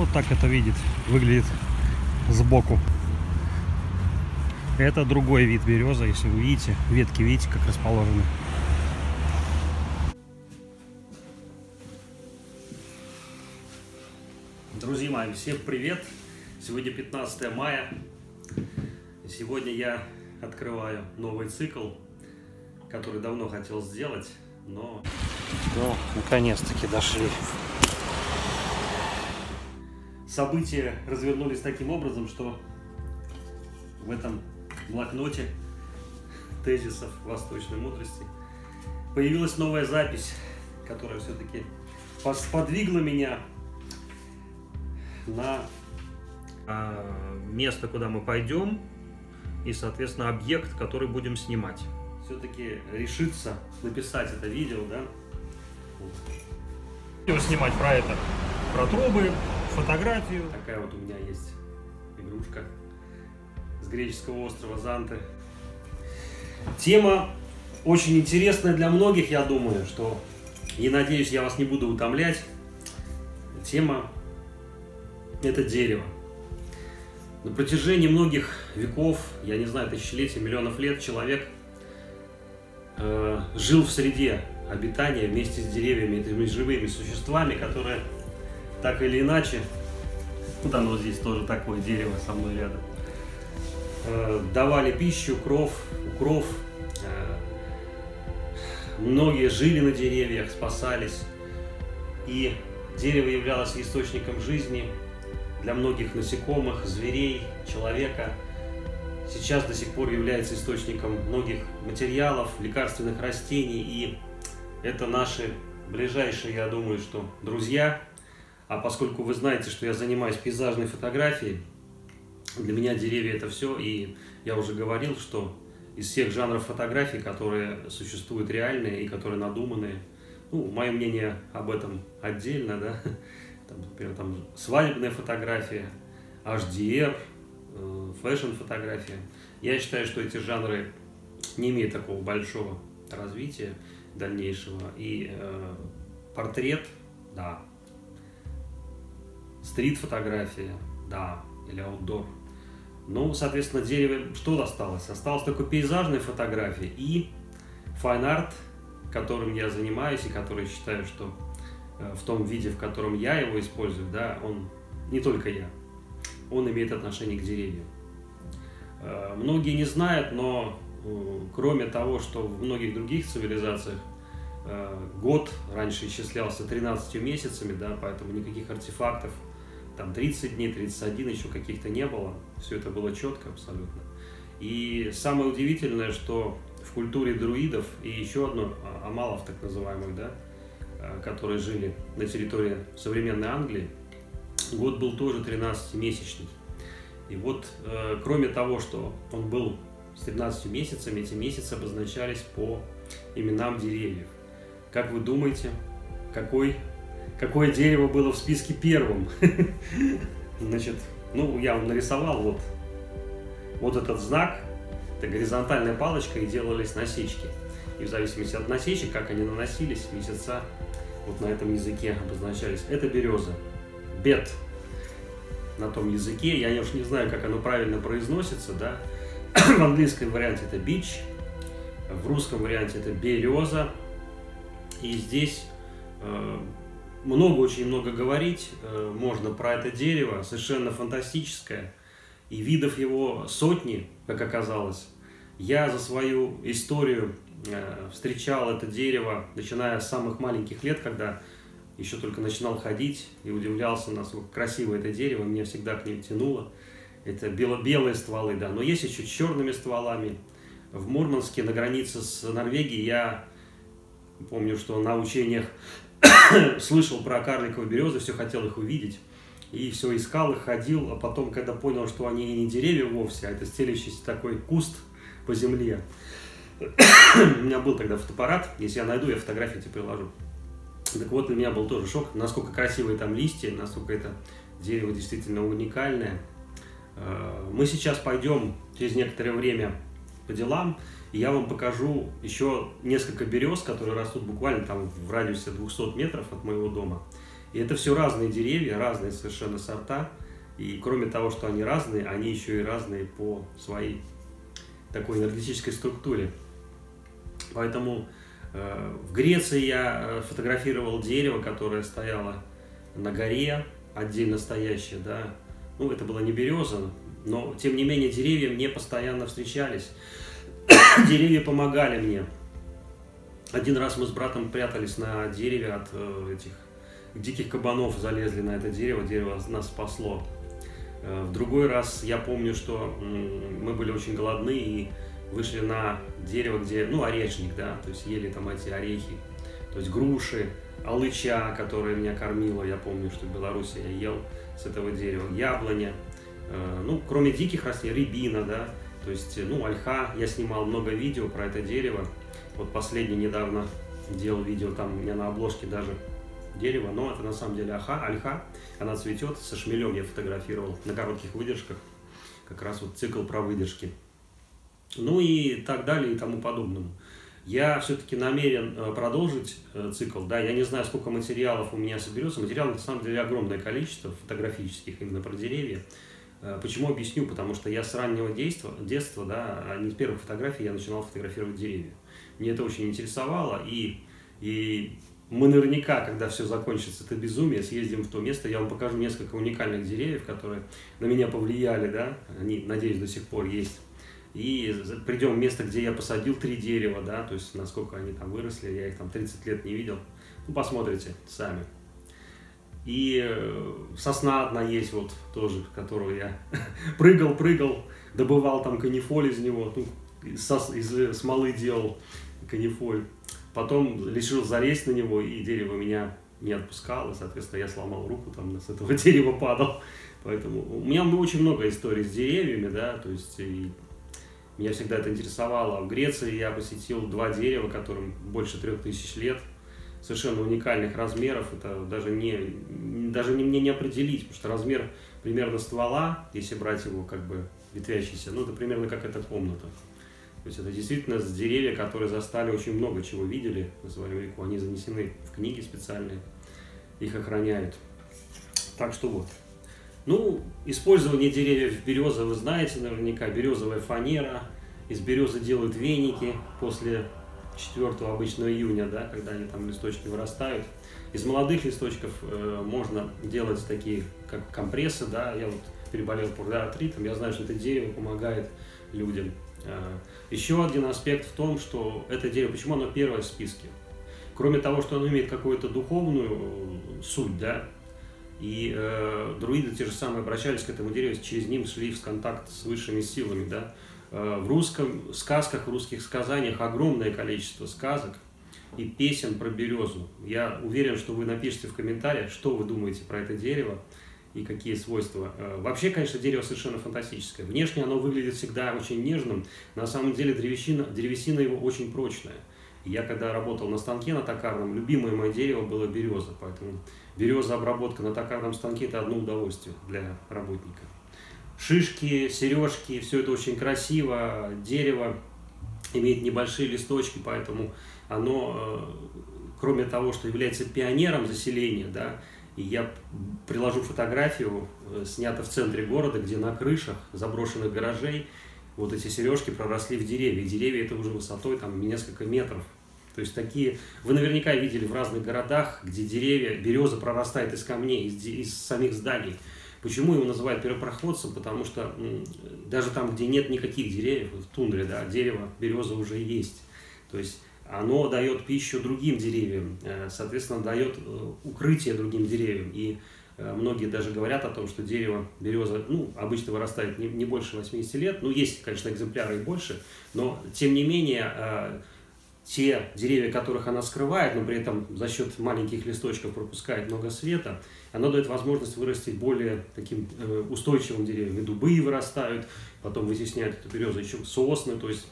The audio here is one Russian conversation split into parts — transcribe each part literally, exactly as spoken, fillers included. Вот так это видит, выглядит сбоку. Это другой вид березы, если вы видите, ветки видите, как расположены. Друзья мои, всем привет! Сегодня пятнадцатое мая. Сегодня я открываю новый цикл, который давно хотел сделать, но... Ну, наконец-таки дошли. События развернулись таким образом, что в этом блокноте тезисов восточной мудрости появилась новая запись, которая все-таки сподвигла меня на место, куда мы пойдем, и, соответственно, объект, который будем снимать. Все-таки решиться написать это видео, да? Видео снимать про это, про трубы, фотографию. Такая вот у меня есть игрушка с греческого острова Занты. Тема очень интересная для многих, я думаю, что, и надеюсь, я вас не буду утомлять. Тема – это дерево. На протяжении многих веков, я не знаю, тысячелетий, миллионов лет, человек э, жил в среде обитания вместе с деревьями, этими живыми существами, которые так или иначе, вот оно здесь тоже такое дерево со мной рядом, э, давали пищу, кров, укров. Э, многие жили на деревьях, спасались, и дерево являлось источником жизни для многих насекомых, зверей, человека. Сейчас до сих пор является источником многих материалов, лекарственных растений, и это наши ближайшие, я думаю, что друзья. А поскольку вы знаете, что я занимаюсь пейзажной фотографией, для меня деревья это все, и я уже говорил, что из всех жанров фотографий, которые существуют реальные и которые надуманные, ну, мое мнение об этом отдельно, да, там, например, там свадебная фотография, эйч ди ар, фэшн-фотография, я считаю, что эти жанры не имеют такого большого развития дальнейшего, и э, портрет, да, стрит-фотография, да, или аутдор. Ну, соответственно, дерево что осталось? Осталось только пейзажная фотография и файн-арт, которым я занимаюсь, и который считаю, что в том виде, в котором я его использую, да, он, не только я, он имеет отношение к деревьям. Многие не знают, но кроме того, что в многих других цивилизациях год раньше исчислялся тринадцатью месяцами, да, поэтому никаких артефактов, там тридцать дней, тридцать один, еще каких-то не было. Все это было четко абсолютно. И самое удивительное, что в культуре друидов и еще одно, амалов так называемых, да, которые жили на территории современной Англии, год был тоже тринадцатимесячный. И вот, кроме того, что он был с тринадцатью месяцами, эти месяцы обозначались по именам деревьев. Как вы думаете, какой, какое дерево было в списке первым? Значит, ну, я вам нарисовал вот, вот этот знак. Это горизонтальная палочка, и делались насечки. И в зависимости от насечек, как они наносились, месяца вот на этом языке обозначались. Это береза. Бет. На том языке. Я уж не знаю, как оно правильно произносится, да. В английском варианте это бич. В русском варианте это береза. И здесь э, много, очень много говорить э, можно про это дерево, совершенно фантастическое. И видов его сотни, как оказалось. Я за свою историю э, встречал это дерево, начиная с самых маленьких лет, когда еще только начинал ходить, и удивлялся, насколько красиво это дерево, меня всегда к ним тянуло. Это бело-белые стволы, да, но есть еще с черными стволами. В Мурманске, на границе с Норвегией, я помню, что на учениях слышал про карликовые березы, все хотел их увидеть. И все искал, и ходил, а потом, когда понял, что они не деревья вовсе, а это стелящийся такой куст по земле. У меня был тогда фотоаппарат, если я найду, я фотографии тебе приложу. Так вот, для меня был тоже шок, насколько красивые там листья, насколько это дерево действительно уникальное. Мы сейчас пойдем через некоторое время по делам, и я вам покажу еще несколько берез, которые растут буквально там в радиусе двухсот метров от моего дома. И это все разные деревья, разные совершенно сорта. И кроме того, что они разные, они еще и разные по своей такой энергетической структуре. Поэтому э, в Греции я фотографировал дерево, которое стояло на горе, отдельно стоящее, да. Ну, это была не береза, но тем не менее деревья мне постоянно встречались. Деревья помогали мне. Один раз мы с братом прятались на дереве от э, этих диких кабанов, залезли на это дерево, дерево нас спасло. Э, в другой раз я помню, что э, мы были очень голодны и вышли на дерево, где, ну, орешник, да, то есть ели там эти орехи, то есть груши, алыча, которая меня кормила, я помню, что в Беларуси я ел с этого дерева, яблоня, э, ну, кроме диких растений, рябина, да, то есть, ну, ольха, я снимал много видео про это дерево, вот последний недавно делал видео, там у меня на обложке даже дерево, но это на самом деле ольха, ольха, она цветет, со шмелем я фотографировал на коротких выдержках, как раз вот цикл про выдержки. Ну и так далее и тому подобному. Я все-таки намерен продолжить цикл, да, я не знаю, сколько материалов у меня соберется, материалов на самом деле огромное количество, фотографических именно про деревья. Почему, объясню, потому что я с раннего детства, детства, да, а не с первых фотографий я начинал фотографировать деревья. Мне это очень интересовало, и, и мы наверняка, когда все закончится, это безумие, съездим в то место, я вам покажу несколько уникальных деревьев, которые на меня повлияли, да, они, надеюсь, до сих пор есть. И придем в место, где я посадил три дерева, да, то есть насколько они там выросли, я их там тридцать лет не видел. Ну, посмотрите сами. И сосна одна есть, вот тоже, которую я прыгал, прыгал, добывал там канифоль из него, ну, из, сос... из смолы делал канифоль. Потом решил залезть на него, и дерево меня не отпускало, соответственно, я сломал руку, там с этого дерева падал. Поэтому у меня очень много историй с деревьями, да, то есть... И... Меня всегда это интересовало. В Греции я посетил два дерева, которым больше трех тысяч лет, совершенно уникальных размеров. Это даже не, даже не, мне не определить, потому что размер примерно ствола, если брать его как бы ветвящийся, ну это примерно как эта комната. То есть это действительно деревья, которые застали очень много чего, видели на своем веку. Они занесены в книги специальные, их охраняют. Так что вот. Ну, использование деревьев березы вы знаете наверняка, березовая фанера, из березы делают веники после четвёртого обычно июня, да, когда они там листочки вырастают. Из молодых листочков э, можно делать такие, как компрессы, да, я вот переболел пургаратритом, я знаю, что это дерево помогает людям. Э, еще один аспект в том, что это дерево, почему оно первое в списке, кроме того, что оно имеет какую-то духовную суть, да. И э, друиды те же самые обращались к этому дереву, через ним шли в контакт с высшими силами. Да? Э, в русском сказках, в русских сказаниях огромное количество сказок и песен про березу. Я уверен, что вы напишите в комментариях, что вы думаете про это дерево и какие свойства. Э, вообще, конечно, дерево совершенно фантастическое. Внешне оно выглядит всегда очень нежным. На самом деле древесина, древесина его очень прочная. Я когда работал на станке на токарном, любимое мое дерево было береза, поэтому береза обработка на токарном станке – это одно удовольствие для работника. Шишки, сережки – все это очень красиво, дерево имеет небольшие листочки, поэтому оно, кроме того, что является пионером заселения, да, и я приложу фотографию, снято в центре города, где на крышах заброшенных гаражей вот эти сережки проросли в деревья. Деревья это уже высотой там несколько метров. То есть такие, вы наверняка видели в разных городах, где деревья, береза прорастает из камней, из, из самих зданий. Почему его называют первопроходцем? Потому что даже там, где нет никаких деревьев, в тундре, да, дерево, береза уже есть. То есть оно дает пищу другим деревьям, соответственно, дает укрытие другим деревьям. И многие даже говорят о том, что дерево, береза, ну, обычно вырастает не, не больше восьмидесяти лет. Ну, есть, конечно, экземпляры и больше, но, тем не менее, э, те деревья, которых она скрывает, но при этом за счет маленьких листочков пропускает много света, она дает возможность вырастить более таким э, устойчивым деревьям. И дубы вырастают, потом вытесняют эту березу, еще сосны, то есть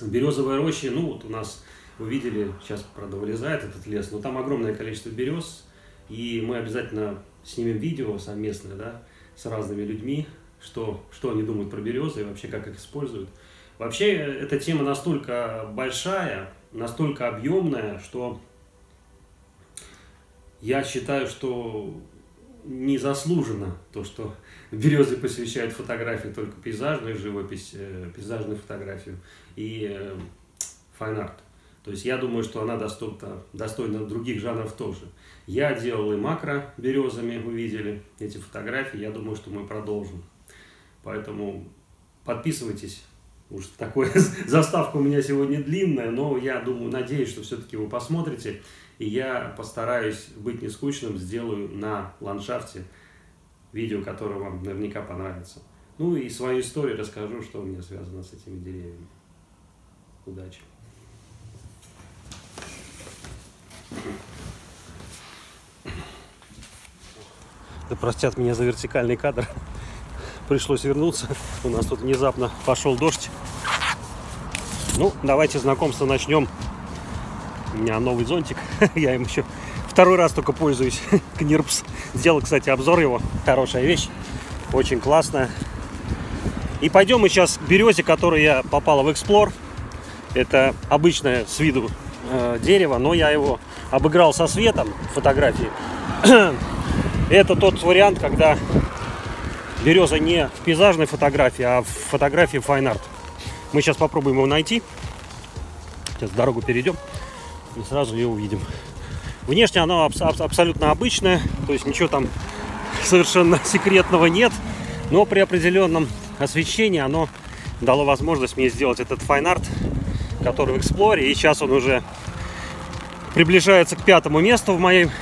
березовая роща, ну, вот у нас, вы видели, сейчас, правда, вылезает этот лес, но там огромное количество берез. И мы обязательно снимем видео совместное, да, с разными людьми, что, что они думают про березы и вообще как их используют. Вообще эта тема настолько большая, настолько объемная, что Я считаю, что незаслуженно то, что Березы посвящает фотографии только пейзажную живопись, пейзажную фотографию и файн-арт. То есть я думаю, что она достойна, достойна других жанров тоже. Я делал и макро березами, вы видели эти фотографии, я думаю, что мы продолжим. Поэтому подписывайтесь. Уж такая заставка у меня сегодня длинная, но я думаю, надеюсь, что все-таки вы посмотрите. И я постараюсь быть не скучным, сделаю на ландшафте видео, которое вам наверняка понравится. Ну и свою историю расскажу, что у меня связано с этими деревьями. Удачи! Да простят меня за вертикальный кадр. Пришлось вернуться. У нас тут внезапно пошел дождь. Ну, давайте знакомство начнем. У меня новый зонтик. Я им еще второй раз только пользуюсь. Книрпс. Сделал, кстати, обзор его. Хорошая вещь. Очень классная. И пойдем мы сейчас к березе, которая я попала в Эксплор. Это обычное с виду э, дерево, но я его обыграл со светом фотографии. Это тот вариант, когда береза не в пейзажной фотографии, а в фотографии файн-арт. Мы сейчас попробуем его найти. Сейчас дорогу перейдем и сразу ее увидим. Внешне она аб аб абсолютно обычная, то есть ничего там совершенно секретного нет. Но при определенном освещении оно дало возможность мне сделать этот файн-арт, который в Эксплоре. И сейчас он уже приближается к пятому месту в моей... В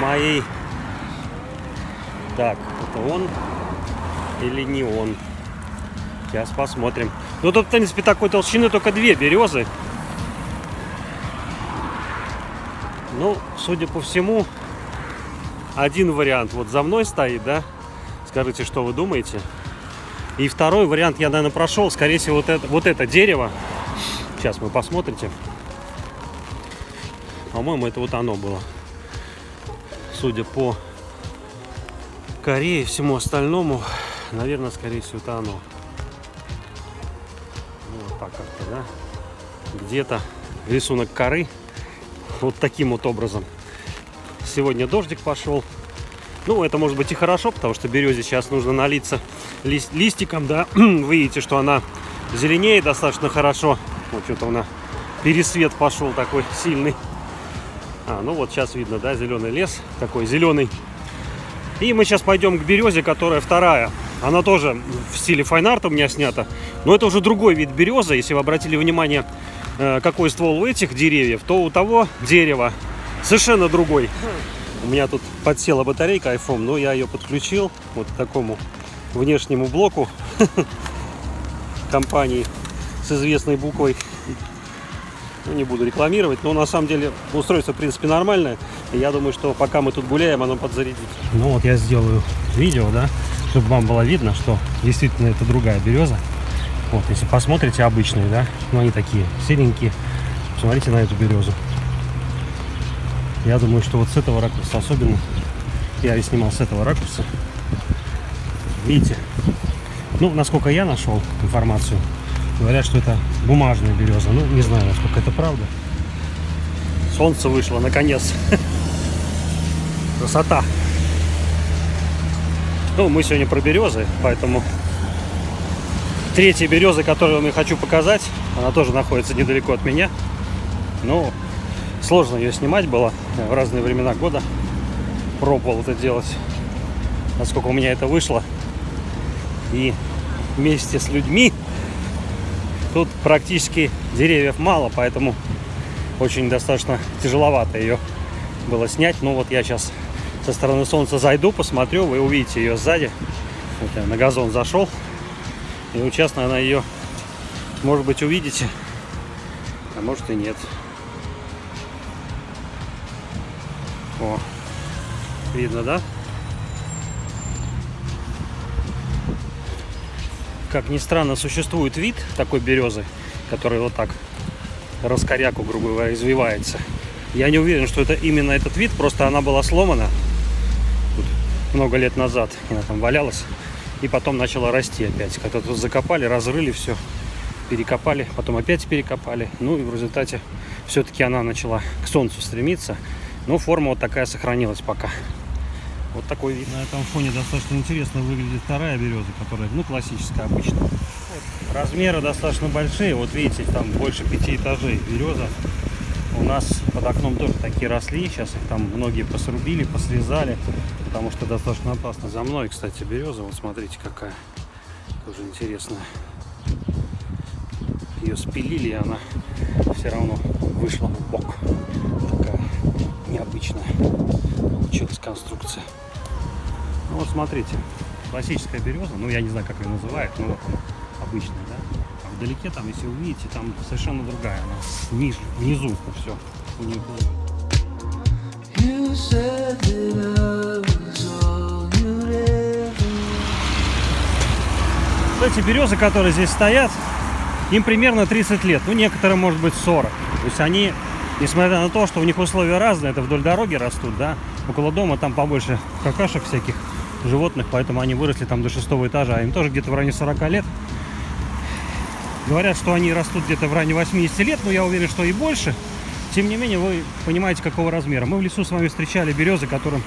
моей... Так, это он или не он? Сейчас посмотрим. Ну, тут, в принципе, такой толщины только две березы. Ну, судя по всему, один вариант вот за мной стоит, да? Скажите, что вы думаете? И второй вариант я, наверное, прошел. Скорее всего, вот это, вот это дерево. Сейчас мы посмотрите. По-моему, это вот оно было. Судя по... Скорее всему остальному, наверное, скорее всего, это оно. Вот так как-то, да? Где-то рисунок коры. Вот таким вот образом. Сегодня дождик пошел. Ну, это может быть и хорошо, потому что березе сейчас нужно налиться ли листиком, да? Вы видите, что она зеленее достаточно хорошо. Вот что-то у нас пересвет пошел такой сильный. А, ну вот сейчас видно, да, зеленый лес. Такой зеленый. И мы сейчас пойдем к березе, которая вторая. Она тоже в стиле файн-арта у меня снята. Но это уже другой вид березы. Если вы обратили внимание, какой ствол у этих деревьев, то у того дерева совершенно другой. У меня тут подсела батарейка айфон, но я ее подключил вот к такому внешнему блоку компании с известной буквой. Не буду рекламировать, но на самом деле устройство, в принципе, нормальное. Я думаю, что пока мы тут гуляем, оно подзарядится. Ну вот я сделаю видео, да, чтобы вам было видно, что действительно это другая береза. Вот, если посмотрите, обычные, да, ну они такие серенькие. Посмотрите на эту березу. Я думаю, что вот с этого ракурса особенно. Я и снимал с этого ракурса. Видите? Ну, насколько я нашел информацию, говорят, что это бумажная береза. Ну, не знаю, насколько это правда. Солнце вышло, наконец. Красота. Ну, мы сегодня про березы, поэтому... Третья береза, которую я хочу показать, она тоже находится недалеко от меня. Ну, сложно ее снимать было. В разные времена года пробовал это делать. Насколько у меня это вышло. И вместе с людьми... Тут практически деревьев мало, поэтому очень достаточно тяжеловато ее было снять. Но вот я сейчас со стороны солнца зайду, посмотрю, вы увидите ее сзади. Вот я на газон зашел. И вот сейчас, наверное, ее, может быть, увидите, а может и нет. О, видно, да? Как ни странно, существует вид такой березы, который вот так раскоряку, грубо говоря, извивается. Я не уверен, что это именно этот вид, просто она была сломана тут много лет назад, она там валялась, и потом начала расти опять. Когда тут закопали, разрыли все, перекопали, потом опять перекопали, ну и в результате все-таки она начала к солнцу стремиться. Но форма вот такая сохранилась пока. Вот такой вид. На этом фоне достаточно интересно выглядит вторая береза, которая, ну, классическая, обычная. Вот. Размеры достаточно большие. Вот видите, там больше пяти этажей береза. У нас под окном тоже такие росли. Сейчас их там многие посрубили, посрезали, потому что достаточно опасно. За мной, кстати, береза. Вот смотрите, какая. Тоже интересная. Ее спилили, и она все равно вышла в бок. Такая необычная получилась конструкция. Ну, вот смотрите, классическая береза, ну я не знаю, как ее называют, но вот обычная, да? А вдалеке там, если увидите, там совершенно другая, она снизу, внизу все у нее было. Вот эти березы, которые здесь стоят, им примерно тридцать лет, ну некоторым может быть сорок. То есть они, несмотря на то, что у них условия разные, это вдоль дороги растут, да, около дома там побольше какашек всяких, животных, поэтому они выросли там до шестого этажа, им тоже где-то в районе сорока лет. Говорят, что они растут где-то в районе восьмидесяти лет, но я уверен, что и больше. Тем не менее, вы понимаете, какого размера. Мы в лесу с вами встречали березы, которым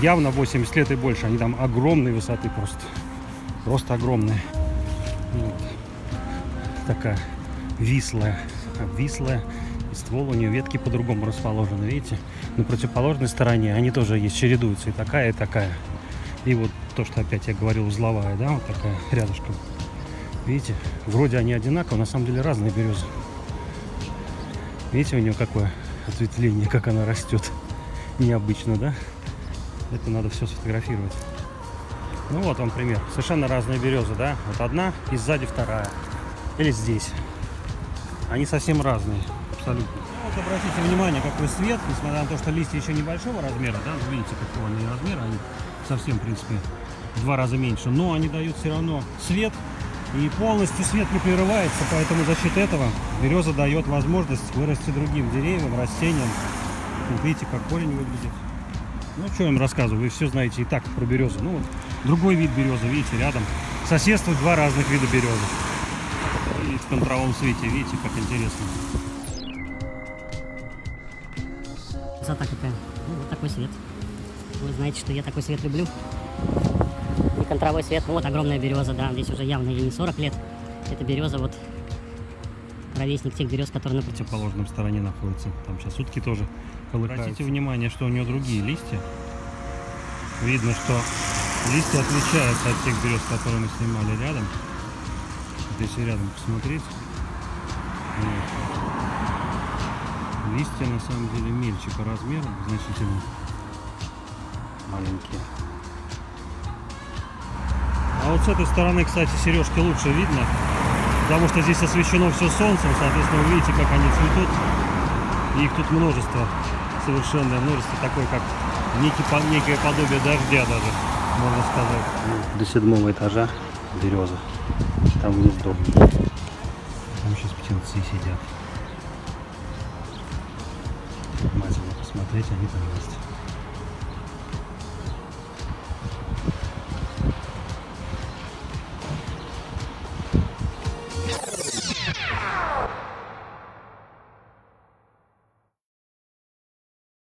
явно восемьдесят лет и больше, они там огромной высоты просто, просто огромные. Вот. Такая вислая, обвислая, и ствол у нее, ветки по-другому расположены, видите, на противоположной стороне они тоже есть, чередуются, и такая, и такая, и вот то, что опять я говорил, узловая, да, вот такая рядышком, видите, вроде они одинаковые, на самом деле разные березы, видите, у нее какое ответвление, как она растет, необычно, да, это надо все сфотографировать. Ну вот вам пример, совершенно разные березы, да, вот одна и сзади вторая. Или здесь. Они совсем разные, абсолютно. Вот обратите внимание, какой свет, несмотря на то, что листья еще небольшого размера, да, видите, какого они размера, они совсем, в принципе, в два раза меньше, но они дают все равно свет, и полностью свет не прерывается, поэтому за счет этого береза дает возможность вырасти другим деревьям, растениям. Вот видите, как корень выглядит. Ну, что я вам рассказываю, вы все знаете и так про березу. Ну, вот другой вид березы, видите, рядом соседствуют два разных вида березы. И в контровом свете, видите, как интересно. Красота какая. Ну, вот такой свет. Вы знаете, что я такой свет люблю. И контровой свет. Вот огромная береза, да, здесь уже явно ей не сорок лет. Это береза, вот, ровесник тех берез, которые на противоположном стороне находятся. Там сейчас утки тоже колыхаются. Обратите внимание, что у нее другие листья. Видно, что листья отличаются от тех берез, которые мы снимали рядом. Если рядом посмотреть, вот. Листья на самом деле мельче по размеру, значительно маленькие. А вот с этой стороны, кстати, сережки лучше видно, потому что здесь освещено все солнцем, соответственно, вы видите, как они цветут. И их тут множество, совершенное множество, такое как некий, некое подобие дождя даже, можно сказать. До седьмого этажа береза. Там гнездо. Там сейчас птенцы сидят. Внимательно посмотреть, они там есть.